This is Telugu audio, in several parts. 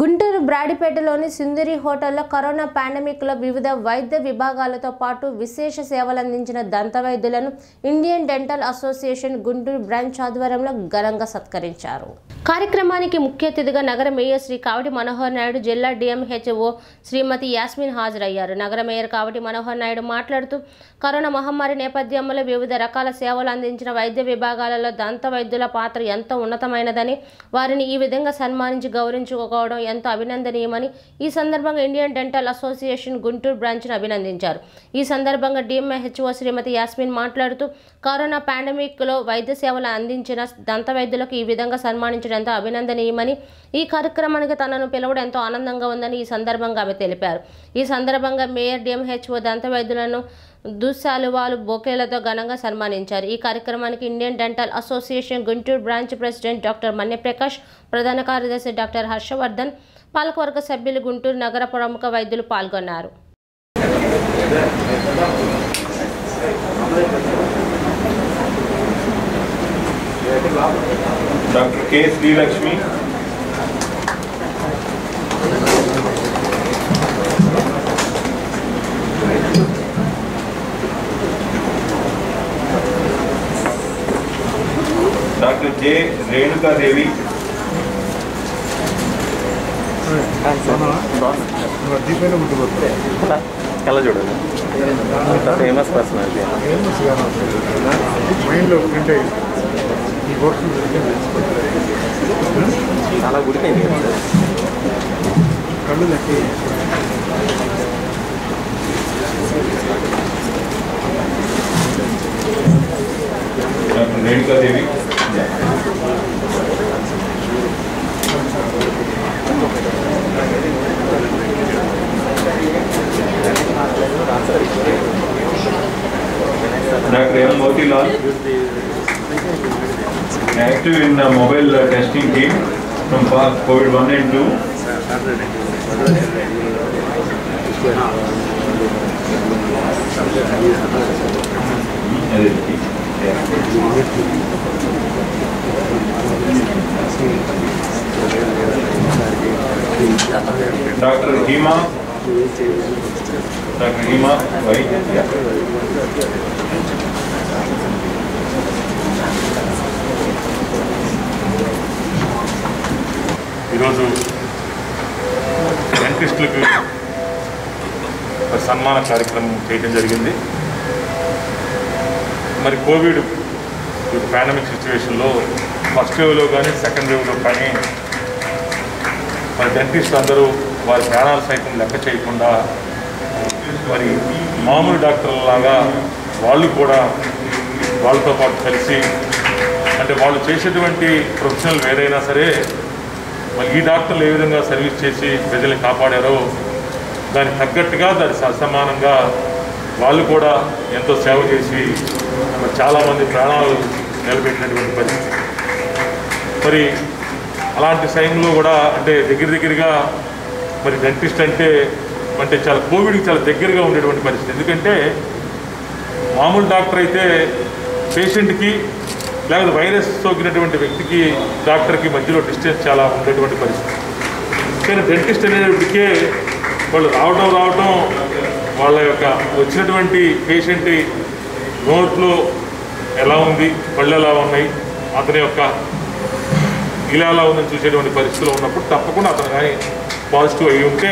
గుంటూరు బ్రాడిపేటలోని సుందరి హోటల్లో కరోనా పాండమిక్లో వివిధ వైద్య విభాగాలతో పాటు విశేష సేవలందించిన దంత వైద్యులను Indian dental association Guntur branch ఆధ్వర్యంలో ఘనంగా సత్కరించారు. కార్యక్రమానికి ముఖ్య అతిథిగా నగర మేయర్ శ్రీ కావటి మనోహర్ నాయుడు, జిల్లా డిఎంహెచ్ఓ శ్రీమతి యాస్మిన్ హాజరయ్యారు. నగర మేయర్ కావటి మనోహర్ నాయుడు మాట్లాడుతూ, కరోనా మహమ్మారి నేపథ్యంలో వివిధ రకాల సేవలు అందించిన వైద్య విభాగాలలో దంత వైద్యుల పాత్ర ఎంతో ఉన్నతమైనదని, వారిని ఈ విధంగా సన్మానించి గౌరవించుకోవడం ఎంతో అభినందనీయమని ఈ సందర్భంగా ఇండియన్ డెంటల్ అసోసియేషన్ గుంటూరు బ్రాంచ్ను అభినందించారు. ఈ సందర్భంగా డిఎంహెచ్ఓ శ్రీమతి యాస్మిన్ మాట్లాడుతూ, కరోనా పాండమిక్లో వైద్య సేవలు అందించిన దంత వైద్యులకు ఈ విధంగా సన్మానించడం ఎంతో అభినందనీయమని, ఈ కార్యక్రమానికి తనను పిలవడం ఎంతో ఆనందంగా ఉందని ఈ సందర్భంగా ఆమె తెలిపారు. ఈ సందర్భంగా మేయర్ డిఎంహెచ్ఓ దంత వైద్యులను దుస్సాలువాలు బొకేలతో ఘనంగా సన్మానించారు. ఈ కార్యక్రమానికి Indian dental association Guntur branch president doctor Manyaprakash, ప్రధాన కార్యదర్శి డాక్టర్ హర్షవర్ధన్, పాలకవర్గ సభ్యులు, గుంటూరు నగర ప్రముఖ వైద్యులు పాల్గొన్నారు. Doctor K Shri Lakshmi, doctor J Renuka Devi, कल जोड़ फेमस पर्सनालिटी చాలా గుడిపోయింది కదా కళ్ళు లెక్కి. Doctor Renukadevi, doctor M Motilal, active in the mobile testing team from COVID 1 and 2. Dr. Hima, Dr. Hima, right? ఈరోజు డెంటిస్టులకు సన్మాన కార్యక్రమం చేయడం జరిగింది. మరి కోవిడ్ పాండమిక్ సిచ్యువేషన్లో ఫస్ట్ వేవ్లో కానీ సెకండ్ వేవ్లో కానీ మరి డెంటిస్టులు అందరూ వారి ప్రాణాలు సైతం లెక్క చేయకుండా మరి మామూలు డాక్టర్లలాగా వాళ్ళు కూడా వాళ్ళతో పాటు కలిసి, అంటే వాళ్ళు చేసేటువంటి ప్రొఫెషనల్ వేరైనా సరే మరి ఈ డాక్టర్లు ఏ విధంగా సర్వీస్ చేసి ప్రజల్ని కాపాడారో దానికి తగ్గట్టుగా దానికి సమానంగా వాళ్ళు కూడా ఎంతో సేవ చేసి మరి చాలామంది ప్రాణాలు నిలబెట్టినటువంటి పరిస్థితి. మరి అలాంటి టైంలో కూడా అంటే దగ్గరగా మరి డెంటిస్ట్ అంటే చాలా కోవిడ్కి చాలా దగ్గరగా ఉండేటువంటి పరిస్థితి. ఎందుకంటే మామూలు డాక్టర్ అయితే పేషెంట్కి లేకపోతే వైరస్ సోకినటువంటి వ్యక్తికి డాక్టర్కి మధ్యలో డిస్టెన్స్ చాలా ఉండేటువంటి పరిస్థితి. కానీ డెంటిస్ట్ అనేటప్పటికే వాళ్ళు రావడం వాళ్ళ యొక్క వచ్చినటువంటి పేషెంట్ నోట్లో ఎలా ఉంది, పళ్ళు ఎలా ఉన్నాయి, అతని యొక్క ఇలా ఉందని చూసేటువంటి పరిస్థితులు ఉన్నప్పుడు తప్పకుండా అతను కానీ పాజిటివ్ అయ్యి ఉంటే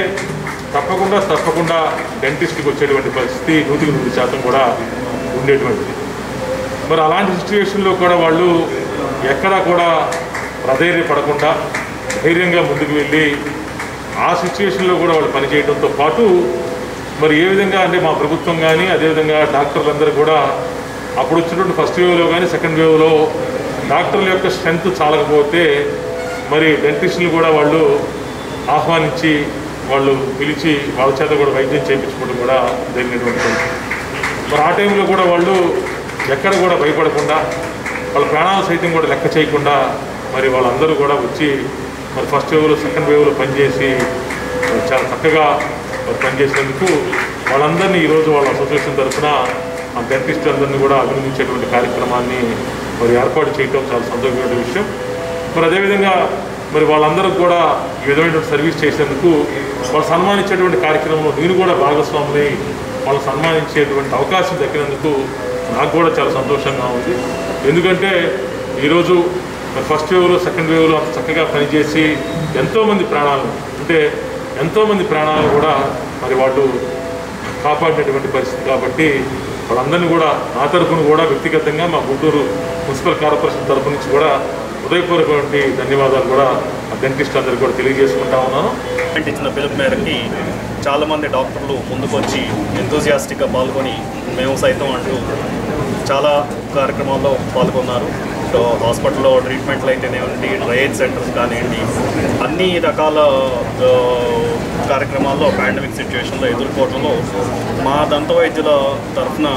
తప్పకుండా డెంటిస్ట్కి వచ్చేటువంటి పరిస్థితి 100% కూడా ఉండేటువంటిది. మరి అలాంటి సిచ్యువేషన్లో కూడా వాళ్ళు ఎక్కడా కూడా ప్రధైర్యపడకుండా ధైర్యంగా ముందుకు వెళ్ళి ఆ సిచ్యువేషన్లో కూడా వాళ్ళు పనిచేయడంతో పాటు మరి ఏ విధంగా అంటే మా ప్రభుత్వం కానీ అదేవిధంగా డాక్టర్లందరూ కూడా అప్పుడు వచ్చినటువంటి ఫస్ట్ వేవ్లో కానీ సెకండ్ వేవ్లో డాక్టర్ల యొక్క స్ట్రెంత్ చాలకపోతే మరి డెంటిస్టులు కూడా వాళ్ళు ఆహ్వానించి వాళ్ళు పిలిచి వాళ్ళ చేత కూడా వైద్యం చేయించుకోవడం కూడా జరిగినటువంటి మరి ఆ టైంలో కూడా వాళ్ళు ఎక్కడ కూడా భయపడకుండా వాళ్ళ ప్రాణాల సైతం కూడా లెక్క చేయకుండా మరి వాళ్ళందరూ కూడా వచ్చి మరి ఫస్ట్ వేవ్లో సెకండ్ వేవ్లో పనిచేసి చాలా చక్కగా పనిచేసినందుకు వాళ్ళందరినీ ఈరోజు వాళ్ళ అసోసియేషన్ తరఫున ఆ డెంటిస్ట్ అందరినీ కూడా అభినందించేటువంటి కార్యక్రమాన్ని మరి ఏర్పాటు చేయడం చాలా సంతోషమైన విషయం. మరి అదేవిధంగా మరి వాళ్ళందరూ కూడా ఈ విధమైన సర్వీస్ చేసేందుకు వాళ్ళు సన్మానించేటువంటి కార్యక్రమంలో నేను కూడా భాగస్వాములై వాళ్ళు సన్మానించేటువంటి అవకాశం దక్కినందుకు నాకు కూడా చాలా సంతోషంగా ఉంది. ఎందుకంటే ఈరోజు ఫస్ట్ వేవ్లో సెకండ్ వేవ్లో అంత చక్కగా పనిచేసి ఎంతోమంది ప్రాణాలు కూడా మరి వాళ్ళు కాపాడినటువంటి పరిస్థితి. కాబట్టి వాళ్ళందరినీ కూడా నా తరఫున కూడా వ్యక్తిగతంగా మా గుంటూరు మున్సిపల్ కార్పొరేషన్ తరఫు నుంచి కూడా హృదయపూర్వకటువంటి ధన్యవాదాలు కూడా ఆ డెంటిస్ట్ అందరికీ కూడా తెలియజేసుకుంటా ఉన్నాను. ఇచ్చిన పిలుపు మేరకి చాలామంది డాక్టర్లు ముందుకు వచ్చి ఎంతూజియాస్టిక్గా పాల్గొని మేము సైతం అంటూ చాలా కార్యక్రమాల్లో పాల్గొన్నారు. హాస్పిటల్లో ట్రీట్మెంట్లు అయితేనేంటి, ట్రయల్ సెంటర్స్ కానివ్వండి, అన్ని రకాల కార్యక్రమాల్లో పాండమిక్ సిచ్యువేషన్లో ఎదుర్కోవడంలో మా దంత వైద్యుల తరఫున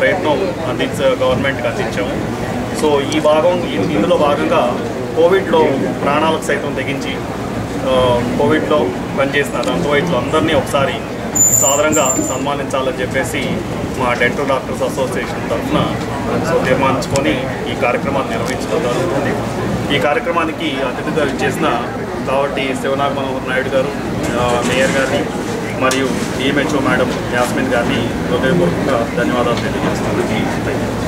ప్రయత్నం గవర్నమెంట్కి అందించాము. సో ఈ భాగం ఇందులో భాగంగా కోవిడ్లో ప్రాణాలకు సైతం తెగించి కోవిడ్లో పనిచేసిన దంత వైద్యులు అందరినీ ఒకసారి సాధారణంగా సన్మానించాలని చెప్పేసి మా డెంటల్ డాక్టర్స్ అసోసియేషన్ తరఫున తీర్మానించుకొని ఈ కార్యక్రమాన్ని నిర్వహించడం జరుగుతుంది. ఈ కార్యక్రమానికి అతిథిగా చేసిన కాబట్టి శివనాగ మనోహర్ నాయుడు గారు, మేయర్ గారిని మరియు ఈమెచ్ఓ మేడం యాస్మిన్ గారిని హృదయపూర్వకంగా ధన్యవాదాలు తెలియజేస్తున్నాను.